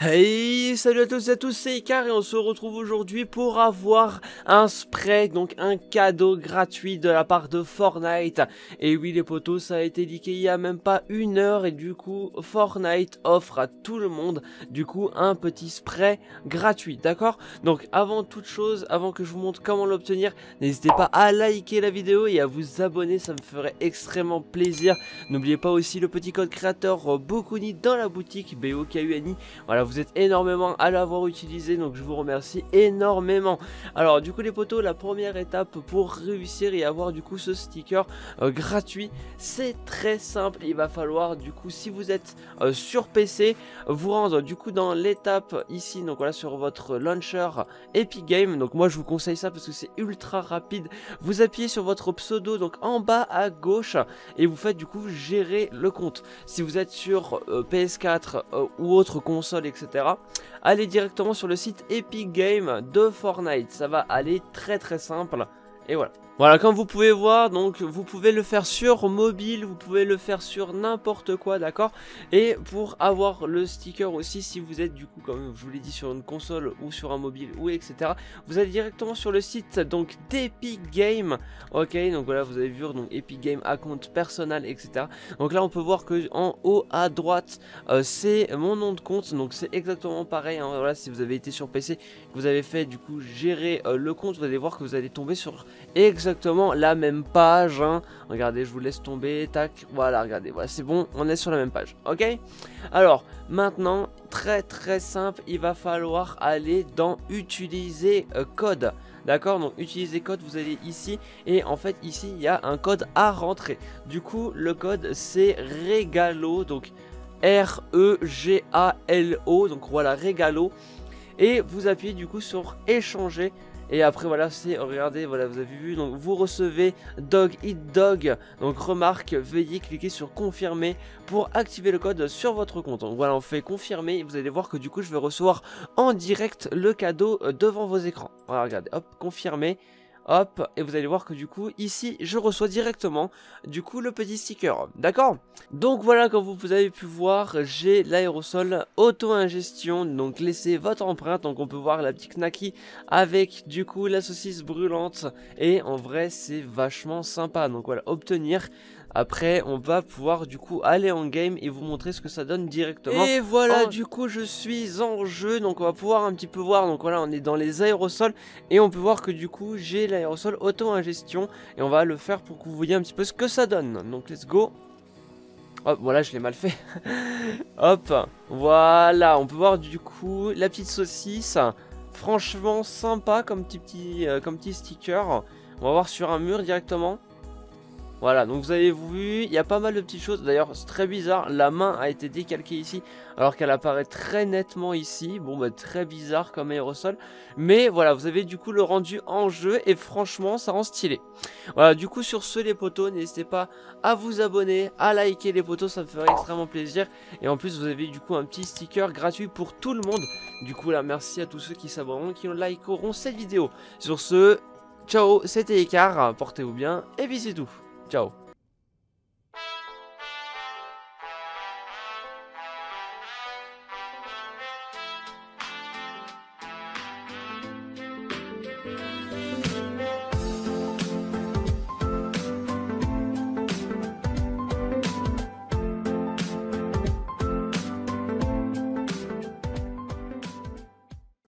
Hey, salut à tous et à tous, c'est Icar et on se retrouve aujourd'hui pour avoir un spray, donc un cadeau gratuit de la part de Fortnite. Et oui les potos, ça a été leaké il y a même pas une heure et du coup Fortnite offre à tout le monde du coup un petit spray gratuit, d'accord? Donc avant toute chose, avant que je vous montre comment l'obtenir, n'hésitez pas à liker la vidéo et à vous abonner, ça me ferait extrêmement plaisir. N'oubliez pas aussi le petit code créateur Bokuni dans la boutique, B-O-K-U-N-I, voilà. Vous êtes énormément à l'avoir utilisé, donc je vous remercie énormément. Alors du coup les potos, la première étape pour réussir et avoir du coup ce sticker gratuit, c'est très simple. Il va falloir du coup, si vous êtes sur PC, vous rendre du coup dans l'étape ici, donc voilà, sur votre launcher Epic Game. Donc moi je vous conseille ça parce que c'est ultra rapide. Vous appuyez sur votre pseudo, donc en bas à gauche, et vous faites du coup gérer le compte. Si vous êtes sur PS4 ou autre console, etc., allez directement sur le site Epic Game de Fortnite, ça va aller très très simple. Et voilà. Voilà, comme vous pouvez voir, donc vous pouvez le faire sur mobile, vous pouvez le faire sur n'importe quoi, d'accord? Et pour avoir le sticker aussi, si vous êtes du coup, comme je vous l'ai dit, sur une console ou sur un mobile ou etc., vous allez directement sur le site donc d'Epic Game, ok? Donc voilà, vous avez vu, donc Epic Game à compte personnel, etc. Donc là, on peut voir que en haut à droite, c'est mon nom de compte, donc c'est exactement pareil, hein, voilà, si vous avez été sur PC, vous avez fait du coup gérer le compte, vous allez voir que vous allez tomber sur exactement la même page, hein. Regardez, je vous laisse tomber, tac, voilà, regardez, voilà, c'est bon, on est sur la même page, ok? Alors, maintenant, très très simple, il va falloir aller dans utiliser code, d'accord? Donc utiliser code, vous allez ici, et en fait ici, il y a un code à rentrer. Du coup, le code, c'est Regalo, donc R-E-G-A-L-O, donc voilà, Regalo, et vous appuyez du coup sur échanger. Et après voilà, c'est, regardez, voilà, vous avez vu, donc vous recevez Dog Eat Dog, donc remarque, veuillez cliquer sur confirmer pour activer le code sur votre compte. Donc voilà, on fait confirmer et vous allez voir que du coup je vais recevoir en direct le cadeau devant vos écrans. Voilà, regardez, hop, confirmer. Hop, et vous allez voir que du coup, ici, je reçois directement, du coup, le petit sticker, d'accord? Donc voilà, comme vous avez pu voir, j'ai l'aérosol auto-ingestion, donc laissez votre empreinte, donc on peut voir la petite knacky avec, du coup, la saucisse brûlante, et en vrai, c'est vachement sympa, donc voilà, obtenir... Après on va pouvoir du coup aller en game et vous montrer ce que ça donne directement. Et voilà, du coup je suis en jeu, donc on va pouvoir un petit peu voir. Donc voilà, on est dans les aérosols et on peut voir que du coup j'ai l'aérosol auto-ingestion. Et on va le faire pour que vous voyez un petit peu ce que ça donne. Donc let's go. Hop, voilà, je l'ai mal fait. Hop, voilà, on peut voir du coup la petite saucisse. Franchement sympa comme petit sticker. On va voir sur un mur directement. Voilà, donc vous avez vu, il y a pas mal de petites choses. D'ailleurs, c'est très bizarre, la main a été décalquée ici, alors qu'elle apparaît très nettement ici. Bon, bah, très bizarre comme aérosol. Mais voilà, vous avez du coup le rendu en jeu, et franchement, ça rend stylé. Voilà, du coup, sur ce, les potos, n'hésitez pas à vous abonner, à liker les potos, ça me ferait extrêmement plaisir. Et en plus, vous avez du coup un petit sticker gratuit pour tout le monde. Du coup, là, merci à tous ceux qui s'abonneront, qui likeront cette vidéo. Sur ce, ciao, c'était Icar, portez-vous bien, et puis c'est tout. Ciao.